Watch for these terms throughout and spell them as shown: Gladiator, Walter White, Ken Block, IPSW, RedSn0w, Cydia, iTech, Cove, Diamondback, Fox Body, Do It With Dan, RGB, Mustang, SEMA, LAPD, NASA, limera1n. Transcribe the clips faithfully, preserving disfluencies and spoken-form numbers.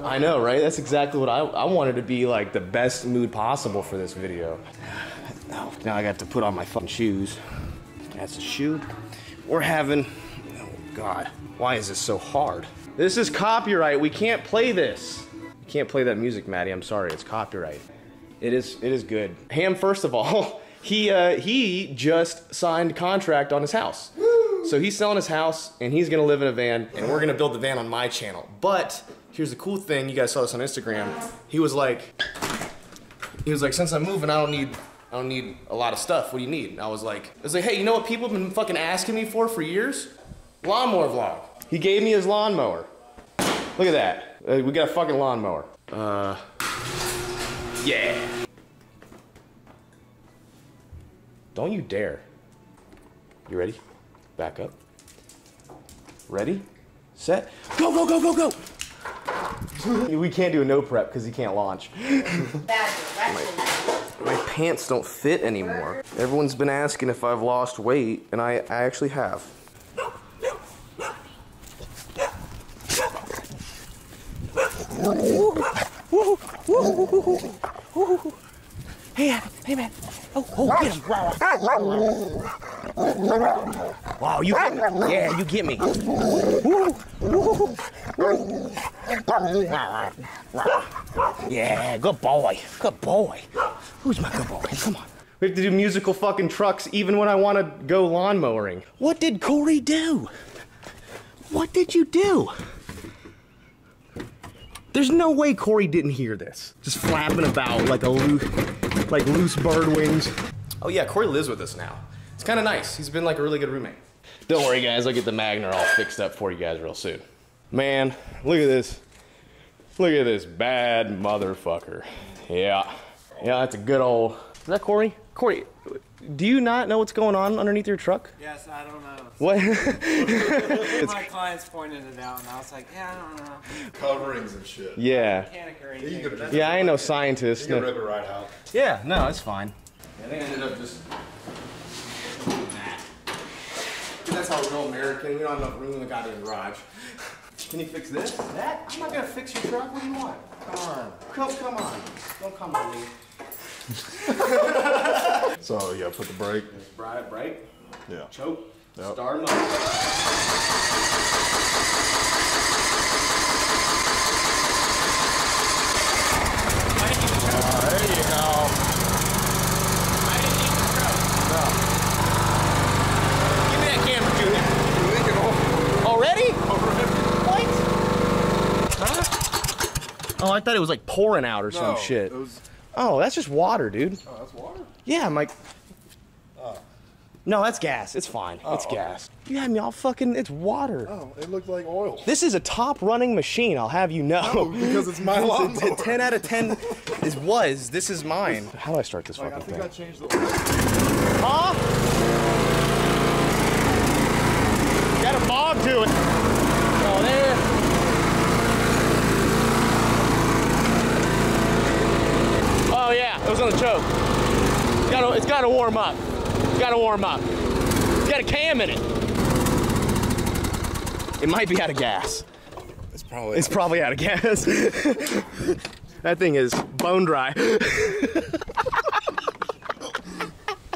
right? I know, right? That's exactly what I, I wanted to be, like the best mood possible for this video. Now, now I got to put on my fucking shoes. That's a shoe. We're having, oh God, why is this so hard? This is copyright, we can't play this. You can't play that music, Maddie, I'm sorry, it's copyright. It is, it is good. Ham, first of all, he, uh, he just signed contract on his house. So he's selling his house, and he's gonna live in a van, and we're gonna build the van on my channel. But here's the cool thing, you guys saw this on Instagram. He was like, he was like, since I'm moving, I don't need, I don't need a lot of stuff. What do you need? And I was like, I was like, hey, you know what people have been fucking asking me for for years? Lawnmower vlog. He gave me his lawnmower. Look at that. Uh, we got a fucking lawnmower. Uh, yeah. Don't you dare. You ready? Back up. Ready, set, go, go, go, go, go. We can't do a no prep because he can't launch. my, my pants don't fit anymore. Everyone's been asking if I've lost weight, and I, I actually have. Hey, hey, man. Oh, oh, get him. Wow, you get me. Yeah, you get me. Yeah, good boy. Good boy. Who's my good boy? Come on. We have to do musical fucking trucks even when I want to go lawn mowing. What did Corey do? What did you do? There's no way Corey didn't hear this. Just flapping about like a loot. Like loose bird wings. Oh yeah, Corey lives with us now. It's kind of nice. He's been like a really good roommate. Don't worry guys, I'll get the Magner all fixed up for you guys real soon. Man, look at this. Look at this bad motherfucker. Yeah. Yeah, that's a good old... Is that Corey? Corey, do you not know what's going on underneath your truck? Yes, I don't know. What? My clients pointed it out and I was like, yeah, I don't know. Coverings and shit. Yeah. Mechanic or anything. You could, yeah, I ain't no scientist. You can rip it right out. Yeah, no, it's fine. I think I ended up just... That's how real American, we don't have enough room in the goddamn garage. Can you fix this? That? I'm not gonna fix your truck, what do you want? Come on. Come, come on. Don't come on me. So yeah, put the brake. Brake, brake. Yeah. Choke. Yep. Start up. Uh, there you go. I didn't need the truck. No. Give me that camera, Junior. Already? What? Huh? Oh, I thought it was like pouring out or no, some shit. It was Oh, that's just water, dude. Oh, that's water? Yeah, I'm like... Oh. No, that's gas. It's fine. Oh, it's okay. Gas. You had me all fucking... It's water. Oh, it looked like oil. This is a top-running machine, I'll have you know. No, because it's my lawnmower. ten out of ten is was. This is mine. How do I start this like, fucking thing? I think thing? I changed the oil. Huh? Got a bob to it. Oh, there. Oh yeah, it was on the choke. It's gotta, it's gotta warm up. It's gotta warm up. It's got a cam in it. It might be out of gas. It's probably. It's probably out of gas. That thing is bone dry. Oh,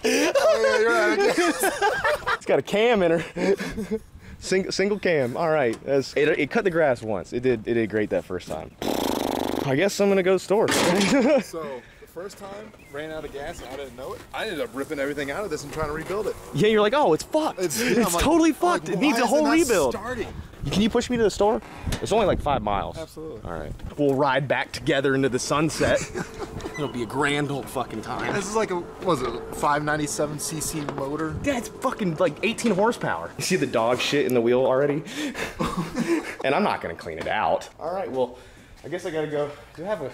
yeah, you're out of gas. It's got a cam in her. Single, single cam. All right. That's, it, it cut the grass once. It did. It did great that first time. I guess I'm gonna go store. So. First time, ran out of gas and I didn't know it. I ended up ripping everything out of this and trying to rebuild it. Yeah, you're like, oh, it's fucked. It's, yeah, it's like, totally fucked. Like, it needs a whole rebuild. Starting? Can you push me to the store? It's only like five miles. Absolutely. All right. We'll ride back together into the sunset. It'll be a grand old fucking time. This is like a, what was it, five ninety-seven c c motor? That's fucking like eighteen horsepower. You see the dog shit in the wheel already? And I'm not gonna clean it out. All right, well, I guess I gotta go. Do I have a...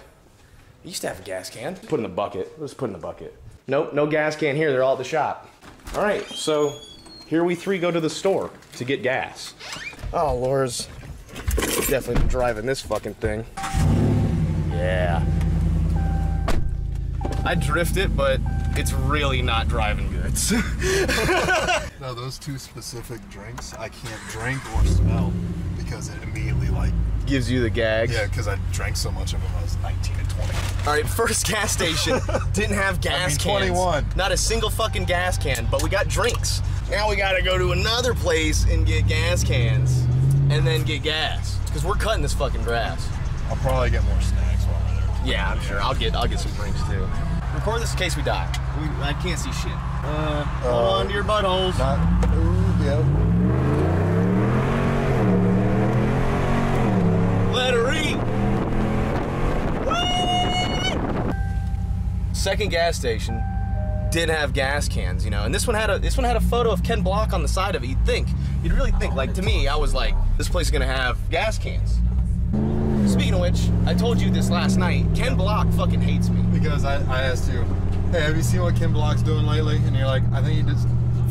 I used to have a gas can. Put in the bucket. Let's put in the bucket. Nope, no gas can here. They're all at the shop. All right, so here we three go to the store to get gas. Oh, Laura's definitely been driving this fucking thing. Yeah. I drift it, but it's really not driving goods. No, those two specific drinks I can't drink or smell. because it immediately like gives you the gag. Yeah, because I drank so much of it when I was nineteen and twenty. All right, first gas station didn't have gas I mean, cans. twenty-one. Not a single fucking gas can, but we got drinks. Now we gotta go to another place and get gas cans and then get gas because we're cutting this fucking grass. I'll probably get more snacks while we're there. Yeah, I'm sure. I'll get I'll get some drinks too. Record this in case we die. We, I can't see shit. Uh, hold uh, on to your buttholes. Not, ooh, yeah. Second gas station did have gas cans, you know, and this one had a this one had a photo of Ken Block on the side of it. You'd think, you'd really think, like to me, I was like, this place is gonna have gas cans. Speaking of which, I told you this last night. Ken Block fucking hates me because I, I asked you, hey, have you seen what Ken Block's doing lately? And you're like, I think he did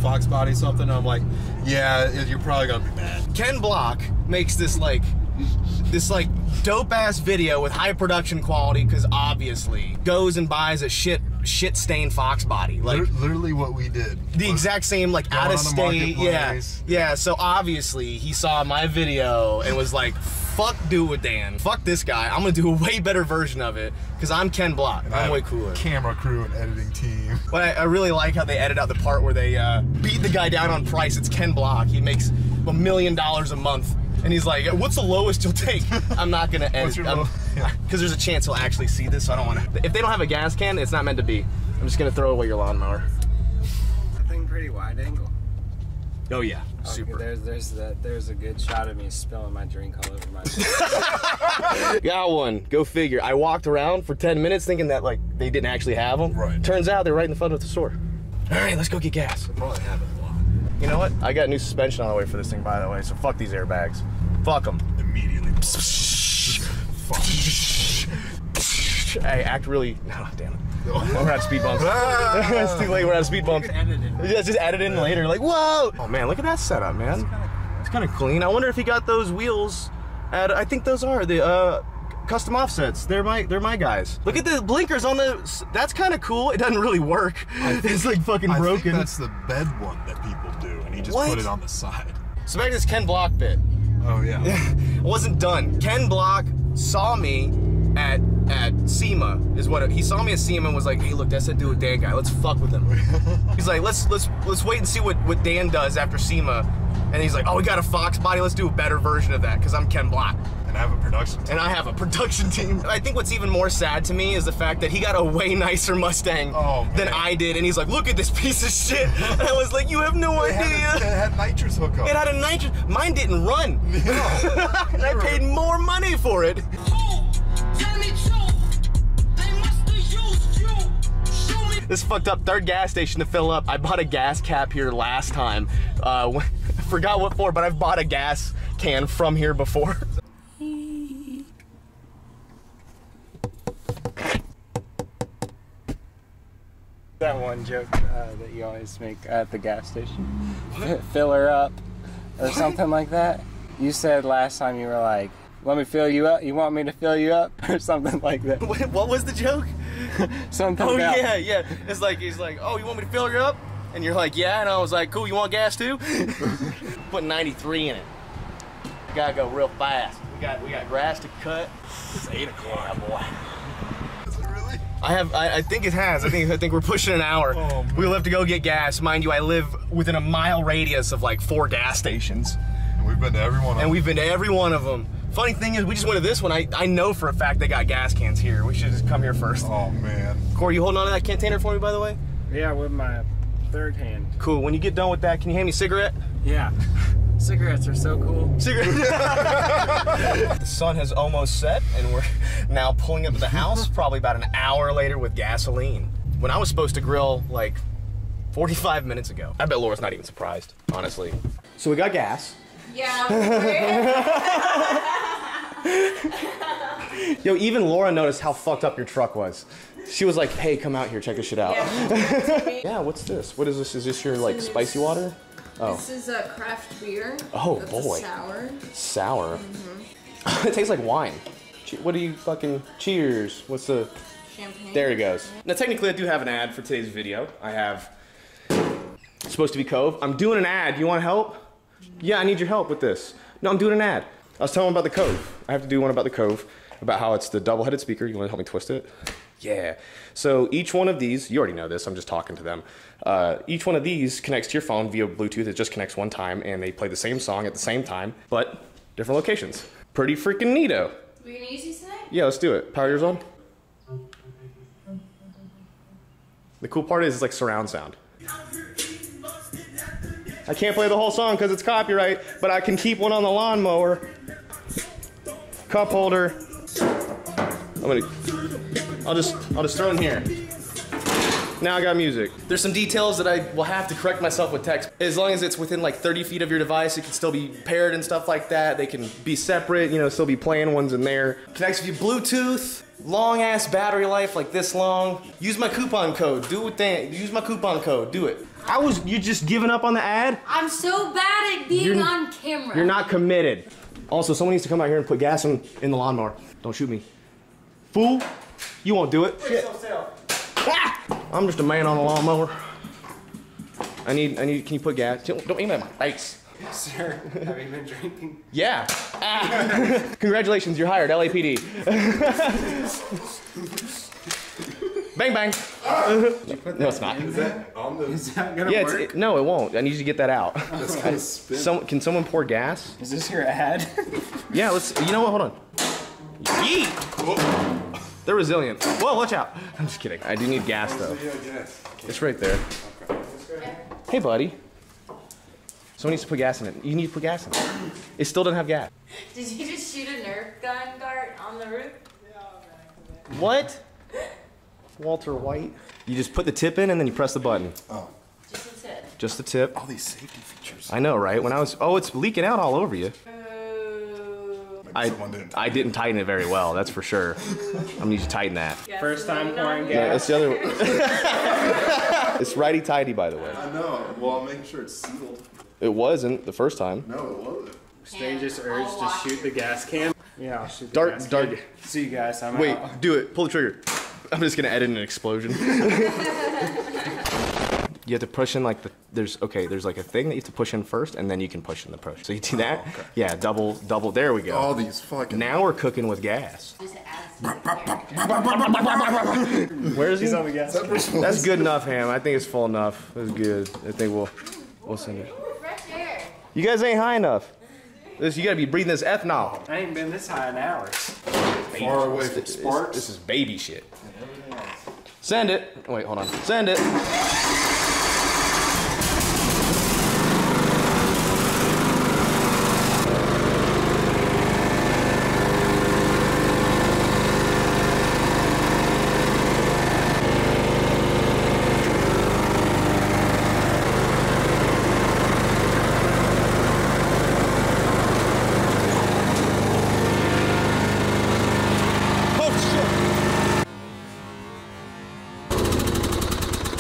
Fox Body something. And I'm like, yeah, you're probably gonna be mad. Ken Block makes this like this like. dope ass video with high production quality because obviously goes and buys a shit shit stained Fox Body, like literally what we did, the exact same, like out of state. Yeah, yeah. So obviously he saw my video and was like, fuck dude, Dan, fuck this guy, I'm gonna do a way better version of it because I'm Ken Block and I'm way cooler. Camera crew and editing team. But I, I really like how they edit out the part where they uh, beat the guy down on price. It's Ken Block. He makes a million dollars a month. And he's like, what's the lowest you'll take? I'm not gonna end because yeah. There's a chance he'll actually see this, so I don't wanna. If they don't have a gas can, it's not meant to be. I'm just gonna throw away your lawnmower. That thing pretty wide angle. Oh yeah, oh, super. There's, there's, the, there's a good shot of me spilling my drink all over my Got one, go figure. I walked around for ten minutes thinking that like they didn't actually have them. Right. Turns out they're right in the front of the store. All right, let's go get gas. They probably have it. You know what? I got new suspension on the way for this thing, by the way, so fuck these airbags. Fuck them. Immediately. Fuck. Hey, act really... No, damn it. Oh, we're out of speed bumps. It's too late, we're out of speed bumps. Yeah, just add it in later, like, whoa! Oh man, look at that setup, man. It's kind of clean. I wonder if he got those wheels at... I think those are the, uh... custom offsets. They're my they're my guys. Look at the blinkers on the. That's kind of cool. It doesn't really work. Think, it's like fucking broken. I think that's the bed one that people do, and he just what? put it on the side. So back to this Ken Block bit. Oh yeah. I wasn't done. Ken Block saw me at at SEMA is what it, he saw me at SEMA and was like, hey, look, that's that dude with Dan guy. Let's fuck with him. He's like, let's let's let's wait and see what what Dan does after SEMA. And he's like, oh, we got a Fox Body. Let's do a better version of that because I'm Ken Block. And I have a production team. And I have a production team. I think what's even more sad to me is the fact that he got a way nicer Mustang oh, than I did. And he's like, look at this piece of shit. And I was like, you have no it idea. Had a, it had nitrous hookup. It had a nitrous. Mine didn't run. No. And I paid more money for it. This fucked up third gas station to fill up. I bought a gas cap here last time. Uh, when, I forgot what for, but I've bought a gas can from here before. That one joke uh, that you always make at the gas station. What? Fill her up or what? Something like that. You said last time you were like, let me fill you up. You want me to fill you up or something like that. What, what was the joke? Something. Oh about. yeah, yeah. It's like he's like, oh, you want me to fill her up? And you're like, yeah. And I was like, cool. You want gas too? Put ninety-three in it. We gotta go real fast. We got we got grass to cut. It's eight o'clock, boy. Is it really? I have. I, I think it has. I think I think we're pushing an hour. Oh, we'll have to go get gas. Mind you, I live within a mile radius of like four gas stations. And we've been to every one. Of and them. we've been to every one of them. Funny thing is, we just went to this one. I, I know for a fact they got gas cans here. We should just come here first. Oh, man. Corey, you holding on to that container for me, by the way? Yeah, with my third hand. Cool. When you get done with that, can you hand me a cigarette? Yeah. Cigarettes are so cool. Cigarettes. The sun has almost set, and we're now pulling up to the house probably about an hour later with gasoline. When I was supposed to grill, like, forty-five minutes ago. I bet Laura's not even surprised, honestly. So we got gas. Yeah. Yo, even Laura noticed how fucked up your truck was. She was like, hey, come out here, check this shit out. Yeah, yeah, what's this? What is this? Is this your like spicy water? Oh. This is a craft beer. Oh boy. Sour. Sour. Mm-hmm. It tastes like wine. What do you fucking cheers? What's the champagne? There it goes. Now technically I do have an ad for today's video. I have it's supposed to be Cove. I'm doing an ad. You want help? Yeah, I need your help with this. No, I'm doing an ad. I was telling him about the Cove. I have to do one about the Cove, about how it's the double-headed speaker. You wanna help me twist it? Yeah. So each one of these, you already know this, I'm just talking to them. Uh, each one of these connects to your phone via Bluetooth. It just connects one time and they play the same song at the same time, but different locations. Pretty freaking neato. We're gonna use these tonight? Yeah, let's do it. Power yours on. The cool part is it's like surround sound. I can't play the whole song because it's copyright, but I can keep one on the lawnmower. Cup holder. I'm gonna, I'll just, I'll just throw it in here. Now I got music. There's some details that I will have to correct myself with text. As long as it's within like thirty feet of your device, it can still be paired and stuff like that. They can be separate, you know, still be playing ones in there. Connects with your Bluetooth. Long ass battery life, like this long. Use my coupon code, do it then. Use my coupon code, do it. I was, you just giving up on the ad? I'm so bad at being you're, on camera. You're not committed. Also, someone needs to come out here and put gas in, in the lawnmower. Don't shoot me. Fool, you won't do it. Ah! I'm just a man on a lawnmower. I need, I need, can you put gas? Don't aim at my face. Sir, have you been drinking? Yeah. Ah. Congratulations, you're hired, L A P D. Bang, bang. Uh, no, it's not. Is that on the, is that gonna yeah, work? It's, it, no, it won't. I need you to get that out. That's gonna spin. Some, can someone pour gas? Is this your ad? Yeah, let's, you know what, hold on. Yeet! Whoa. They're resilient. Whoa, watch out. I'm just kidding. I do need gas, though. Gas? It's right there. Okay. Hey, buddy. Someone needs to put gas in it. You need to put gas in it. It still doesn't have gas. Did you just shoot a Nerf gun dart on the roof? What? Walter White. You just put the tip in and then you press the button. Oh. Just the tip. Just the tip. All these safety features. I know, right? When I was, oh, it's leaking out all over you. Oh. I, didn't I didn't tighten it very well, that's for sure. I'm gonna need to tighten that. Yes, first time pouring gas. Yeah, that's the other one. It's righty-tighty, by the way. I know. Well, I'll make sure it's sealed. It wasn't the first time. No, it wasn't. Strangest urge to shoot the gas can. Yeah, I'll shoot the dart, gas dart. Can. See you guys, I'm Wait, out. Do it. Pull the trigger. I'm just gonna edit an explosion. You have to push in like the, there's, okay, there's like a thing that you have to push in first and then you can push in the push. So you do that. Oh, okay. Yeah, double, double, there we go. All these fucking. Now we're cooking with gas. Where is he? He's on the gas. That's good enough, Ham. I think it's full enough. That's good. I think we'll, we'll send it. You guys ain't high enough. This, you gotta be breathing this ethanol. I ain't been this high in hours. Far away from sparks. This is baby shit. Send it. Wait, hold on. Send it.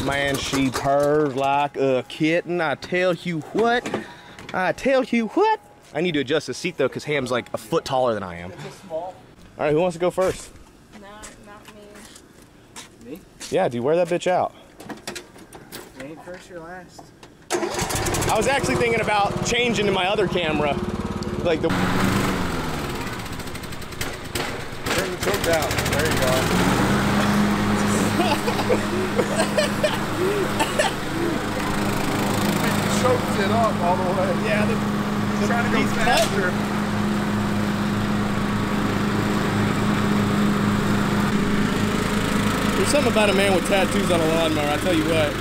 Man, she purrs like a kitten. I tell you what. I tell you what. I need to adjust the seat though, because Ham's like a foot taller than I am. It's a small. All right, who wants to go first? No, not me. Me? Yeah, dude, wear that bitch out. You ain't first, you're last. I was actually thinking about changing to my other camera. Like the. Turn the choke down. There you go. It choked it up all the way. Yeah, they're, they're trying to go faster. There's something about a man with tattoos on a lawnmower, I tell you what.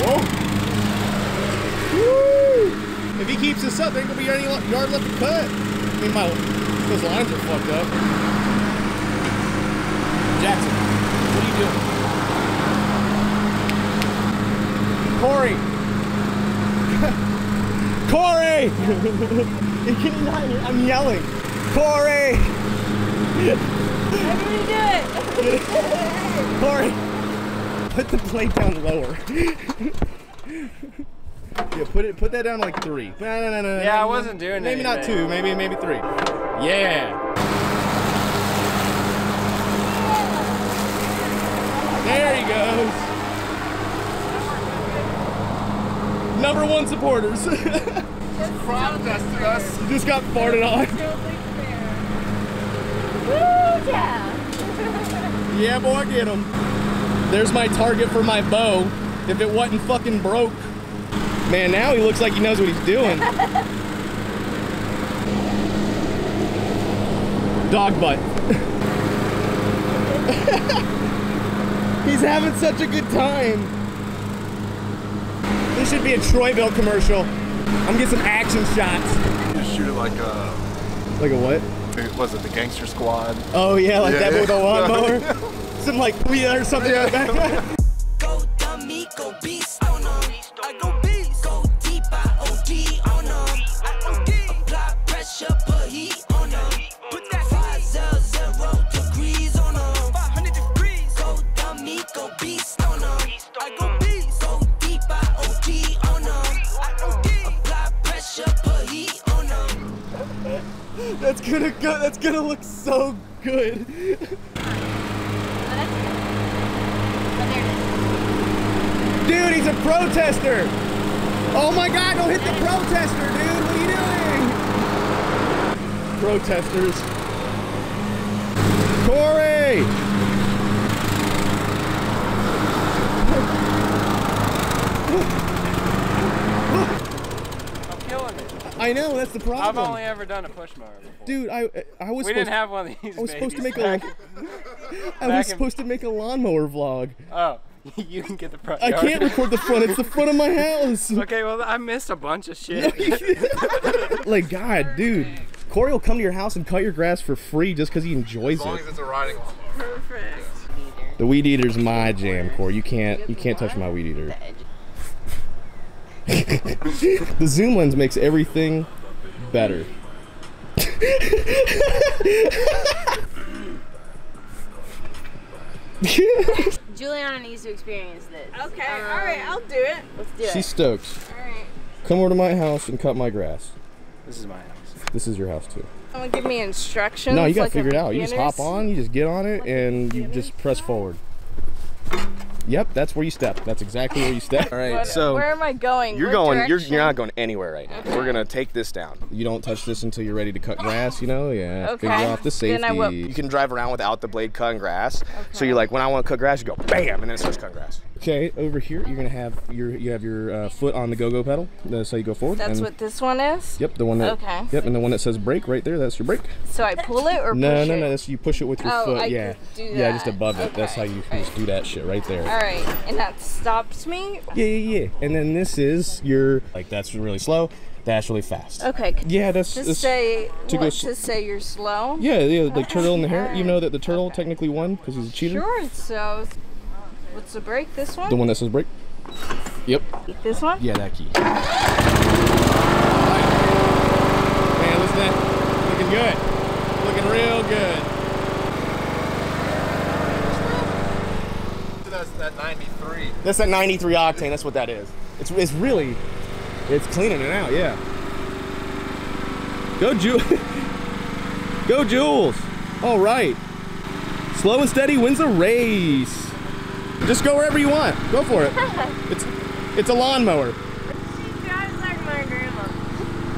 Whoa! Woo! If he keeps this up, there ain't gonna be any yard left to cut. I mean, my, those lines are fucked up. Jackson, what are you doing? Corey! Corey! You cannot hear, I'm yelling. Corey! How do we do it? Corey! Put the plate down lower. Yeah, put it put that down like three. No, no, no, no. Yeah, I wasn't doing it. Maybe not two, maybe maybe three. Yeah. There he goes. Number one supporters. crop dusted us. You just got farted on. Woo, yeah. Yeah, boy, get him. There's my target for my bow. If it wasn't fucking broke. Man, now he looks like he knows what he's doing. Dog butt. He's having such a good time. This should be a Troyville commercial. I'm getting some action shots. Just shoot it like a... Like a what? It was it the Gangster Squad? Oh yeah, like yeah, that yeah. with a lawnmower? Yeah. Some like Leah or something yeah. like that. Go dummy, go beast. I go beast. Go deep, I O D on them. I O D. Apply pressure, put heat on them. Put that five zero zero degrees on them. five hundred degrees. Go dummy, go beast on them. I go beast. Go deep, I O D on them. I O D. Apply pressure, put heat on them. That's gonna go. That's gonna look so good. Dude, he's a protester! Oh my god, don't hit the protester, dude! What are you doing? Protesters. Corey! I'm killing it. I know, that's the problem. I've only ever done a push mower before. Dude, I I was We didn't have one of these. I was supposed to make a I was supposed to make a lawnmower vlog. Oh. You can get the front yard. I can't record the front. It's the front of my house. Okay, well, I missed a bunch of shit. Like, God, dude. Corey will come to your house and cut your grass for free just because he enjoys it. As long it. as it's a riding lawnmower. Perfect. The weed eater's my jam, Corey. You can't, you can't touch my weed eater. The zoom lens makes everything better. Juliana needs to experience this. Okay, um, all right, I'll do it. Let's do it. She's stoked. All right. Come over to my house and cut my grass. This is my house. This is your house too. Someone give me instructions. No, you gotta like figure it out. Beginners. You just hop on, you just get on it, like and you just press forward. Yep, that's where you step. That's exactly where you step. All right, what, so where am I going? You're what going. You're, you're not going anywhere right now. Okay. We're gonna take this down. You don't touch this until you're ready to cut grass. You know, yeah. Okay. Figure out the safety. Then I you can drive around without the blade cutting grass. Okay. So you're like, when I want to cut grass, you go bam, and then it starts cutting grass. Okay, over here you're gonna have your you have your uh, foot on the go-go pedal. That's how you go forward. That's and, what this one is. Yep, the one that. Okay. Yep, and the one that says brake right there. That's your brake. So I pull it or no, push no, it? no, no. That's you push it with your oh, foot. I yeah. Do that. Yeah, just above okay. it. That's how you just do that shit right there. All right, and that stops me? Yeah, yeah, yeah. And then this is your, like, that's really slow, that's really fast. Okay. Yeah, that's... Just that's, say, to what, go to say you're slow? Yeah, yeah, like turtle in the hair. You know that the turtle okay. technically won because he's a cheater? Sure, so what's the break? This one? The one that says break. Yep. This one? Yeah, that key. Man, listen to that. Looking good. Looking real good. That's at ninety-three. That's at ninety-three octane. That's what that is. It's it's really, it's cleaning it out. Yeah. Go Jules. Go Jules. All right. Slow and steady wins the race. Just go wherever you want. Go for it. It's it's a lawnmower. She drives like my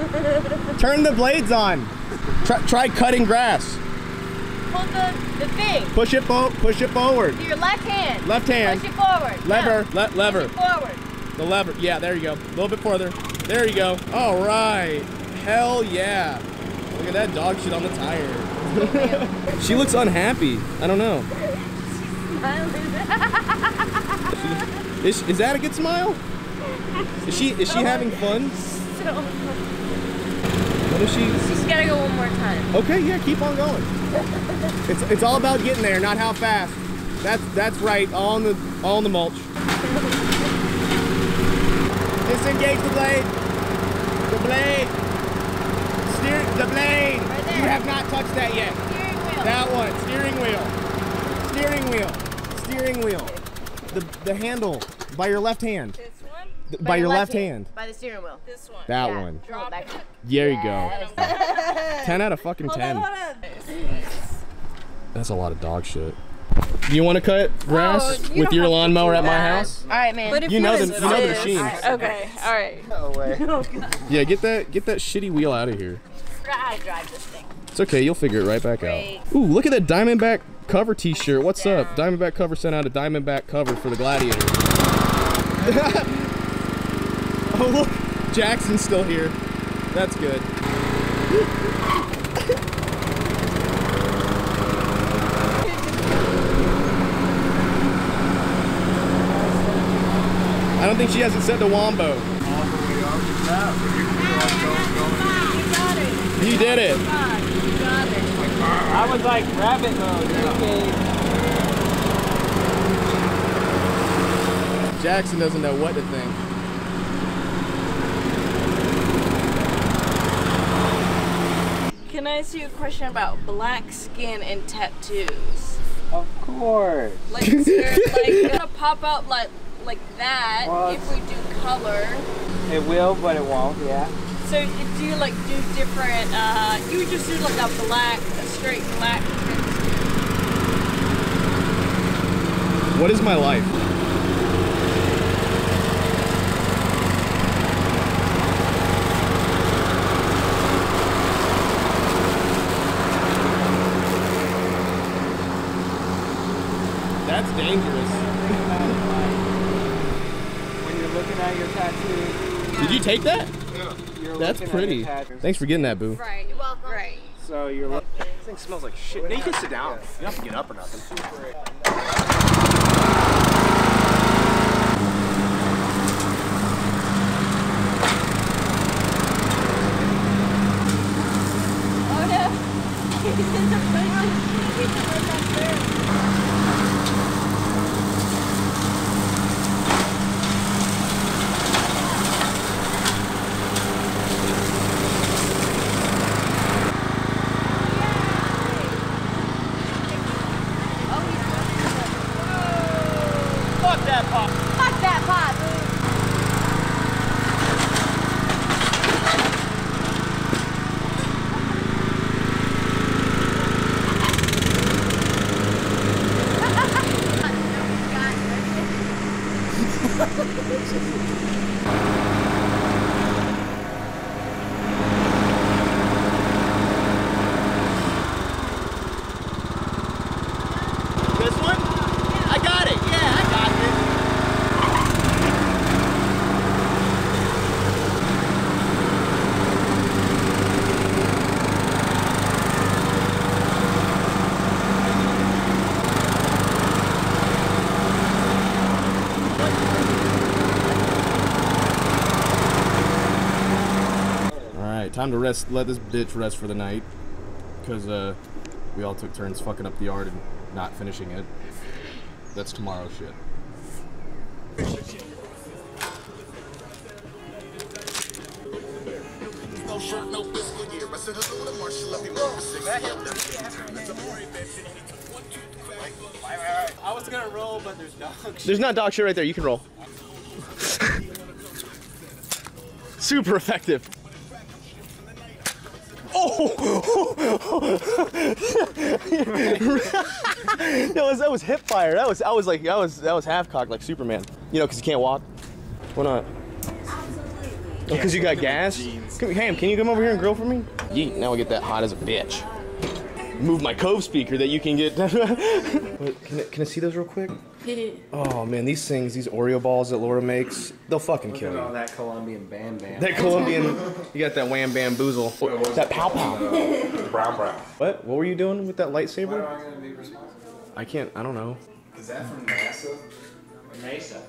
grandma. Turn the blades on. Try, try cutting grass. Hold the, the thing. Push it forward. Push it forward. Your left hand. Left hand. Push it forward. Lever. No. Le lever. Push it forward. The lever. Yeah, there you go. A little bit further. There you go. All right. Hell yeah. Look at that dog shit on the tire. She looks unhappy. I don't know. She's smiling. She, is, is that a good smile? Is she is she having fun? So what is she? She's gotta go one more time. Okay, yeah, keep on going. It's it's all about getting there, not how fast. That's that's right. All on the all on the mulch. Disengage the blade. The blade. Steer the blade. Right there. You have not touched that yet. Steering wheel. That one. Steering wheel. Steering wheel. Steering wheel. The the handle by your left hand. By, by your left, left hand. hand. By the steering wheel. This one. That yeah. one. Drop it. There you yes. go. ten out of fucking hold ten. On, on. That's a lot of dog shit. Do you want to cut grass oh, you with your lawnmower at my house? All right, man. But if you know the, you know the machine. Okay. All right. No way. Oh, yeah, get that get that shitty wheel out of here. I forgot how to drive this thing. It's okay. You'll figure it right back Great. out. Ooh, look at that Diamondback cover T-shirt. What's Down. up? Diamondback cover sent out a Diamondback cover for the Gladiator. Oh look, Jackson's still here. That's good. I don't think she hasn't said the wombo. You did it. I was like rabbit mode. Okay. Jackson doesn't know what to think. Can I ask you a question about black skin and tattoos? Of course. Like, is there, like, gonna pop out like like that well, if we do color? It will, but it won't. Yeah. So do you like do different? Uh, you would just do like a black, a straight black tattoo. What is my life? That's dangerous. When you're looking at your tattoo. Did you take that? Yeah. You're That's pretty. Thanks for getting that, boo. Right. You're welcome. Right. So you're looking. This thing smells like shit. Now you can sit down. You don't have to get up or nothing. Time to rest, let this bitch rest for the night. Because uh, we all took turns fucking up the yard and not finishing it. That's tomorrow's shit. No shirt, no fiscal year. I said hello to Marshall. Let me move for six. I was gonna roll, but there's dog shit. There's not dog shit right there. You can roll. Super effective. No, that was hip fire. That was I was like I was that was half cocked like Superman. You know, because you can't walk. Why not? Absolutely. Because oh, you got gas. Ham, can you come over here and grill for me? Yeet. Now I get that hot as a bitch. Move my Cove speaker that you can get. Wait, can I, can I see those real quick? Oh man, these things, these Oreo balls that Laura makes, they'll fucking Look kill at you. All that Colombian bam bam. That Colombian, you got that wham bam boozle. That pow pow. Brown brown. What? What were you doing with that lightsaber? What am I gonna be responsible? I can't. I don't know. Is that from NASA? NASA.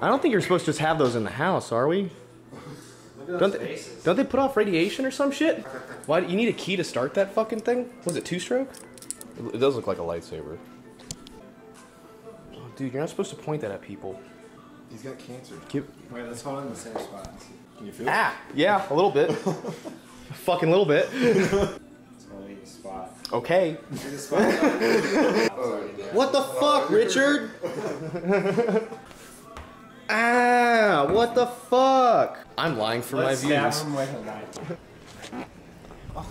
I don't think you're supposed to just have those in the house, are we? Don't they, don't they put off radiation or some shit? Why do you need a key to start that fucking thing? Was it two-stroke? It does look like a lightsaber. Oh, dude, you're not supposed to point that at people. He's got cancer. Keep... Wait, let's hold him in the same spot. Can you feel ah, it? Ah, yeah, a little bit. A fucking little bit. It's only a spot. Okay. Spot. What the fuck, Richard? Ah, what the fuck? I'm lying for Let's my views. Stab him with a knife.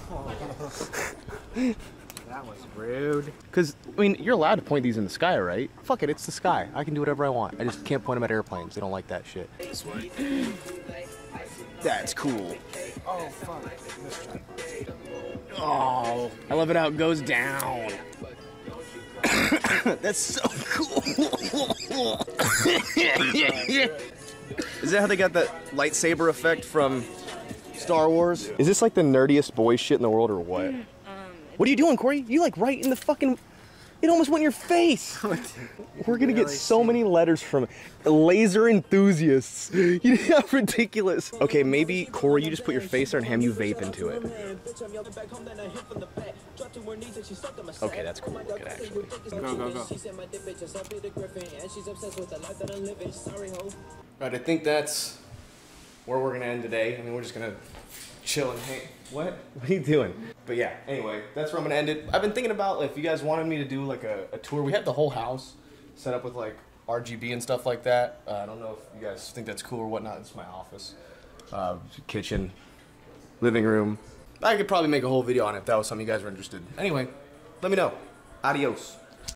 Oh. That was rude. Because, I mean, you're allowed to point these in the sky, right? Fuck it, it's the sky. I can do whatever I want. I just can't point them at airplanes. They don't like that shit. This way. That's cool. Oh, fuck. Oh, I love it how it goes down. That's so cool. Is that how they got that lightsaber effect from Star Wars? Is this like the nerdiest boy shit in the world or what? What are you doing, Corey? You like right in the fucking... It almost went in your face. We're gonna get so many letters from laser enthusiasts. You know how ridiculous. Okay, maybe Corey, you just put your face there and ham you vape into it. Okay, that's cool looking actually. Go, go, go. Alright, I think that's where we're gonna end today. I mean, we're just gonna chill and hang. What? What are you doing? But yeah, anyway, that's where I'm gonna end it. I've been thinking about like, if you guys wanted me to do like a, a tour. We have the whole house set up with like R G B and stuff like that. Uh, I don't know if you guys think that's cool or whatnot. It's my office, uh, kitchen, living room. I could probably make a whole video on it if that was something you guys were interested in. Anyway, let me know. Adios.